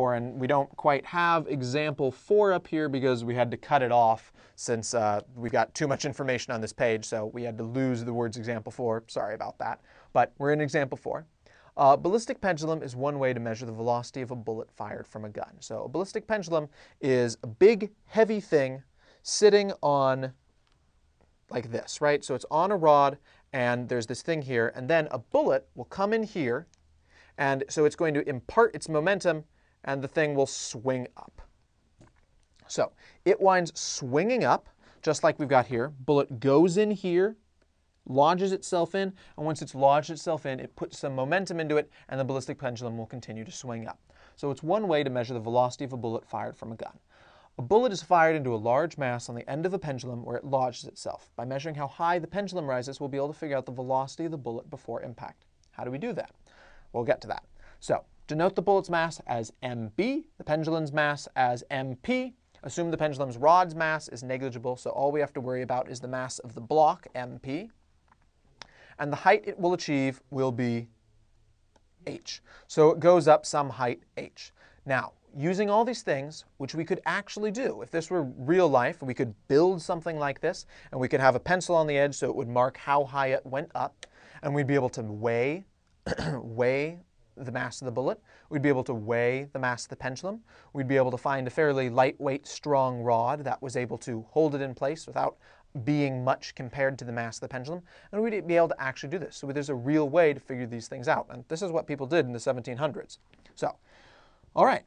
And we don't quite have example 4 up here because we had to cut it off since we got too much information on this page, so we had to lose the words example 4. Sorry about that, but we're in example 4. Ballistic pendulum is one way to measure the velocity of a bullet fired from a gun. So a ballistic pendulum is a big, heavy thing sitting on like this, right? So it's on a rod, and there's this thing here, and then a bullet will come in here, and so it's going to impart its momentum, and the thing will swing up. So it winds swinging up, just like we've got here. Bullet goes in here, lodges itself in, and once it's lodged itself in, it puts some momentum into it, and the ballistic pendulum will continue to swing up. So it's one way to measure the velocity of a bullet fired from a gun. A bullet is fired into a large mass on the end of a pendulum where it lodges itself. By measuring how high the pendulum rises, we'll be able to figure out the velocity of the bullet before impact. How do we do that? We'll get to that. So denote the bullet's mass as MB, the pendulum's mass as MP. Assume the pendulum's rod's mass is negligible, so all we have to worry about is the mass of the block, MP. And the height it will achieve will be h. So it goes up some height, h. Now, using all these things, which we could actually do, if this were real life, we could build something like this, and we could have a pencil on the edge so it would mark how high it went up, and we'd be able to weigh, weigh the mass of the bullet, we'd be able to weigh the mass of the pendulum, we'd be able to find a fairly lightweight, strong rod that was able to hold it in place without being much compared to the mass of the pendulum, and we'd be able to actually do this. So there's a real way to figure these things out, and this is what people did in the 1700s. So, all right.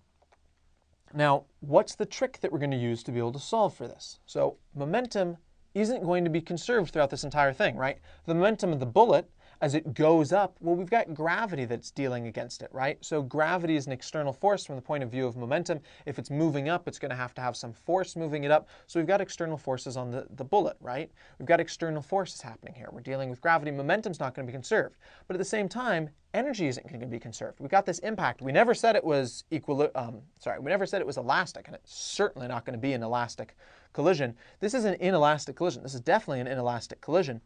Now, what's the trick that we're going to use to be able to solve for this? So momentum isn't going to be conserved throughout this entire thing, right? The momentum of the bullet as it goes up, well, we've got gravity that's dealing against it, right? So gravity is an external force from the point of view of momentum. If it's moving up, it's going to have some force moving it up. So we've got external forces on the bullet, right? We've got external forces happening here. We're dealing with gravity. Momentum's not going to be conserved. But at the same time, energy isn't going to be conserved. We've got this impact. We never said it was elastic, and it's certainly not going to be an elastic collision. This is an inelastic collision. This is definitely an inelastic collision.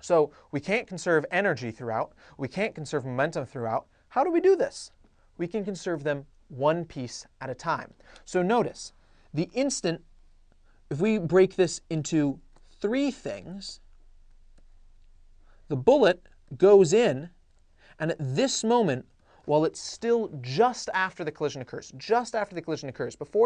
So we can't conserve energy throughout, we can't conserve momentum throughout. How do we do this? We can conserve them one piece at a time. So notice, the instant, if we break this into 3 things, the bullet goes in, and at this moment, while it's still just after the collision occurs, before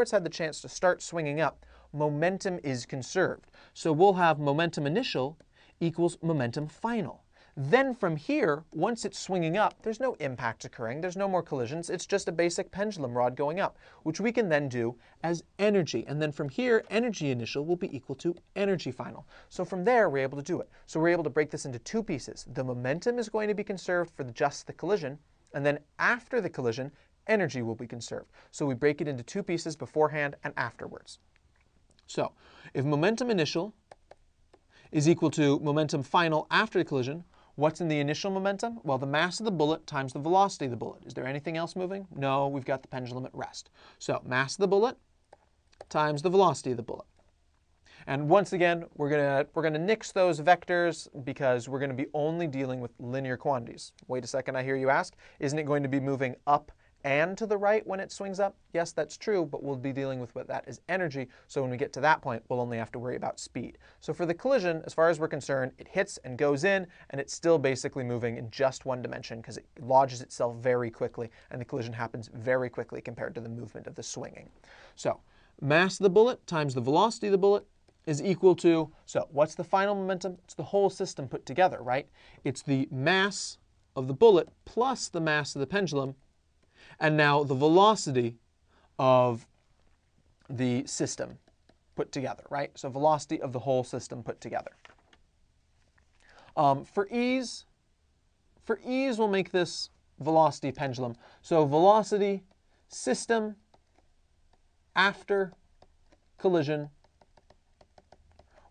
it's had the chance to start swinging up, momentum is conserved. So we'll have momentum initial equals momentum final. Then from here, once it's swinging up, there's no impact occurring, there's no more collisions, it's just a basic pendulum rod going up, which we can then do as energy. And then from here, energy initial will be equal to energy final. So from there, we're able to do it. So we're able to break this into 2 pieces. The momentum is going to be conserved for just the collision, and then after the collision, energy will be conserved. So we break it into 2 pieces beforehand and afterwards. So if momentum initial is equal to momentum final after the collision, what's in the initial momentum? Well, the mass of the bullet times the velocity of the bullet. Is there anything else moving? No, we've got the pendulum at rest. So mass of the bullet times the velocity of the bullet. And once again, we're gonna nix those vectors because we're gonna be only dealing with linear quantities. Wait a second, I hear you ask, isn't it going to be moving up and to the right when it swings up? Yes, that's true, but we'll be dealing with what that is energy, so when we get to that point, we'll only have to worry about speed. So for the collision, as far as we're concerned, it hits and goes in, and it's still basically moving in just one dimension because it lodges itself very quickly, and the collision happens very quickly compared to the movement of the swinging. So mass of the bullet times the velocity of the bullet is equal to, so what's the final momentum? It's the whole system put together, right? It's the mass of the bullet plus the mass of the pendulum, and now the velocity of the system put together, right? So velocity of the whole system put together. For ease, we'll make this velocity pendulum. So velocity system after collision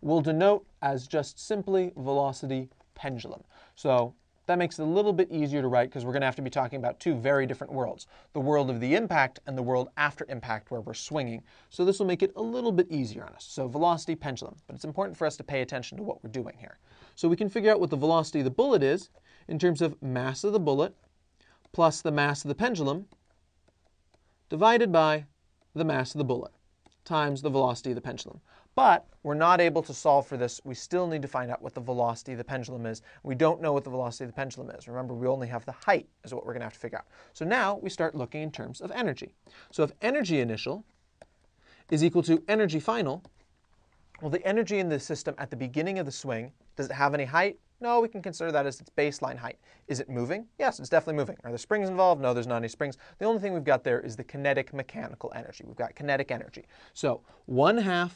will denote as just simply velocity pendulum. So that makes it a little bit easier to write because we're going to have to be talking about 2 very different worlds, the world of the impact and the world after impact where we're swinging. So this will make it a little bit easier on us. So velocity pendulum, but it's important for us to pay attention to what we're doing here. So we can figure out what the velocity of the bullet is in terms of mass of the bullet plus the mass of the pendulum divided by the mass of the bullet times the velocity of the pendulum. But we're not able to solve for this. We still need to find out what the velocity of the pendulum is. We don't know what the velocity of the pendulum is. Remember, we only have the height is what we're going to have to figure out. So now we start looking in terms of energy. So if energy initial is equal to energy final, well, the energy in the system at the beginning of the swing, does it have any height? No, we can consider that as its baseline height. Is it moving? Yes, it's definitely moving. Are there springs involved? No, there's not any springs. The only thing we've got there is the kinetic mechanical energy. We've got kinetic energy. So 1/2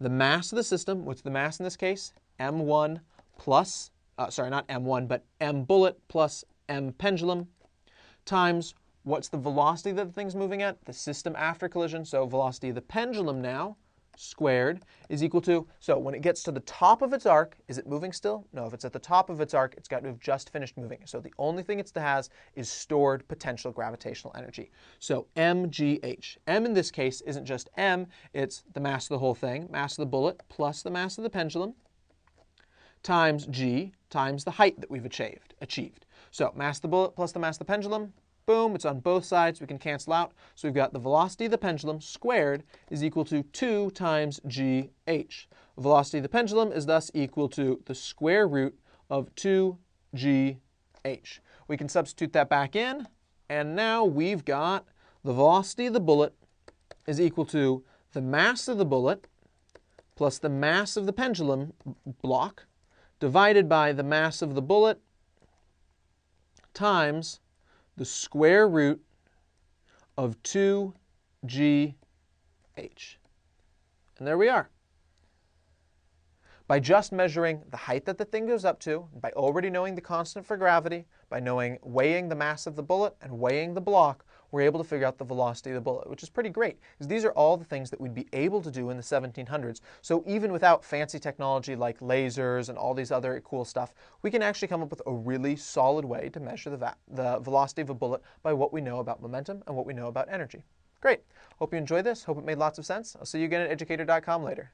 the mass of the system, what's the mass in this case? M1 plus, sorry, not M1, but M bullet plus M pendulum times what's the velocity that the thing's moving at? The system after collision, so velocity of the pendulum now squared is equal to, so when it gets to the top of its arc, is it moving still? No, if it's at the top of its arc, it's got to have just finished moving. So the only thing it has is stored potential gravitational energy. So MGH. M in this case isn't just M, it's the mass of the whole thing, mass of the bullet plus the mass of the pendulum times G times the height that we've achieved. So mass of the bullet plus the mass of the pendulum, boom, it's on both sides, we can cancel out. So we've got the velocity of the pendulum squared is equal to 2 times GH. Velocity of the pendulum is thus equal to the square root of 2GH. We can substitute that back in, and now we've got the velocity of the bullet is equal to the mass of the bullet plus the mass of the pendulum block divided by the mass of the bullet times the square root of 2 GH. And there we are. By just measuring the height that the thing goes up to, by already knowing the constant for gravity, by knowing weighing the mass of the bullet and weighing the block, we're able to figure out the velocity of the bullet, which is pretty great, because these are all the things that we'd be able to do in the 1700s. So even without fancy technology like lasers and all these other cool stuff, we can actually come up with a really solid way to measure the velocity of a bullet by what we know about momentum and what we know about energy. Great. Hope you enjoyed this. Hope it made lots of sense. I'll see you again at Educator.com later.